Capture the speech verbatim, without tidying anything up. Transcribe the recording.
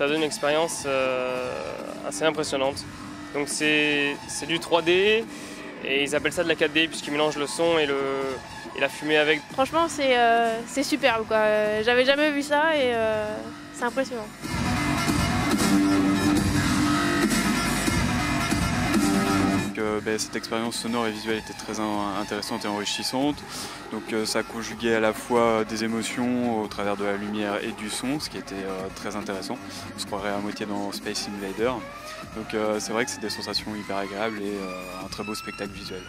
ça donne une expérience euh, assez impressionnante. Donc c'est du trois D et ils appellent ça de la quatre D puisqu'ils mélangent le son et, le, et la fumée avec. Franchement c'est euh, superbe quoi, j'avais jamais vu ça et euh, c'est impressionnant. Cette expérience sonore et visuelle était très intéressante et enrichissante. Donc ça conjuguait à la fois des émotions au travers de la lumière et du son, ce qui était très intéressant. On se croirait à moitié dans Space Invader. Donc c'est vrai que c'est des sensations hyper agréables et un très beau spectacle visuel.